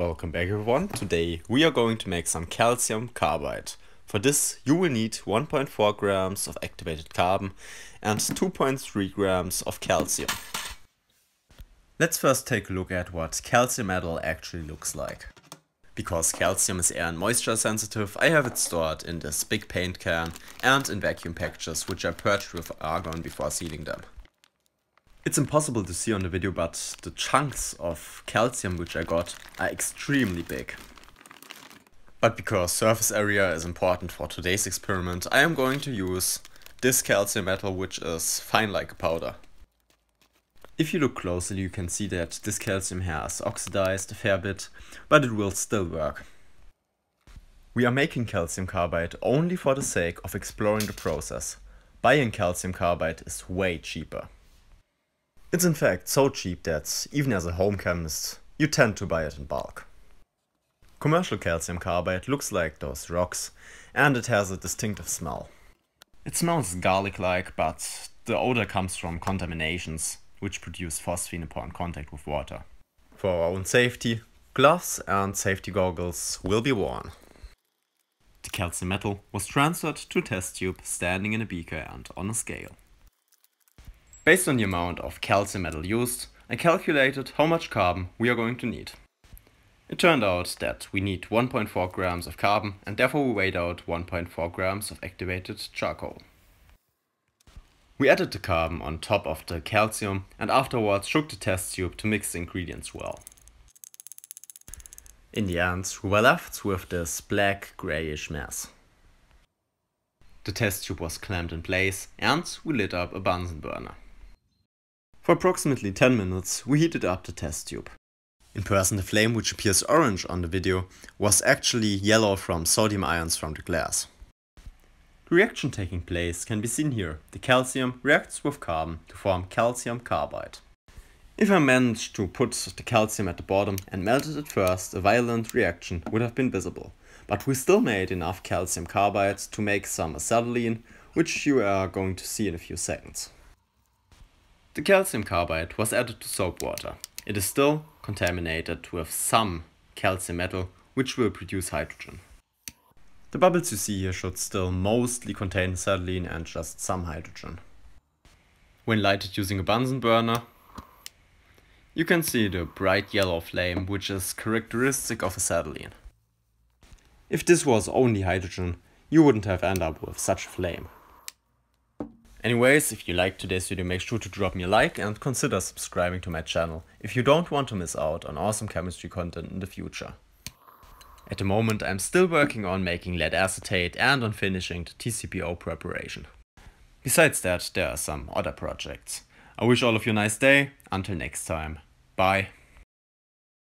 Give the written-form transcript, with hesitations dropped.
Welcome back everyone. Today we are going to make some calcium carbide. For this you will need 1.4 grams of activated carbon and 2.3 grams of calcium. Let's first take a look at what calcium metal actually looks like. Because calcium is air and moisture sensitive, I have it stored in this big paint can and in vacuum packages which are purged with argon before sealing them. It's impossible to see on the video, but the chunks of calcium which I got are extremely big. But because surface area is important for today's experiment, I am going to use this calcium metal which is fine like a powder. If you look closely you can see that this calcium has oxidized a fair bit, but it will still work. We are making calcium carbide only for the sake of exploring the process. Buying calcium carbide is way cheaper. It's in fact so cheap that, even as a home chemist, you tend to buy it in bulk. Commercial calcium carbide looks like those rocks and it has a distinctive smell. It smells garlic-like, but the odor comes from contaminations which produce phosphine upon contact with water. For our own safety, gloves and safety goggles will be worn. The calcium metal was transferred to a test tube standing in a beaker and on a scale. Based on the amount of calcium metal used, I calculated how much carbon we are going to need. It turned out that we need 1.4 grams of carbon and therefore we weighed out 1.4 grams of activated charcoal. We added the carbon on top of the calcium and afterwards shook the test tube to mix the ingredients well. In the end, we were left with this black greyish mess. The test tube was clamped in place and we lit up a Bunsen burner. For approximately 10 minutes we heated up the test tube. In person the flame, which appears orange on the video, was actually yellow from sodium ions from the glass. The reaction taking place can be seen here. The calcium reacts with carbon to form calcium carbide. If I managed to put the calcium at the bottom and melt it at first, a violent reaction would have been visible. But we still made enough calcium carbide to make some acetylene, which you are going to see in a few seconds. The calcium carbide was added to soap water. It is still contaminated with some calcium metal, which will produce hydrogen. The bubbles you see here should still mostly contain acetylene and just some hydrogen. When lighted using a Bunsen burner, you can see the bright yellow flame, which is characteristic of acetylene. If this was only hydrogen, you wouldn't have ended up with such a flame. Anyways, if you liked today's video, make sure to drop me a like and consider subscribing to my channel if you don't want to miss out on awesome chemistry content in the future. At the moment I'm still working on making lead acetate and on finishing the TCPO preparation. Besides that, there are some other projects. I wish all of you a nice day. Until next time. Bye.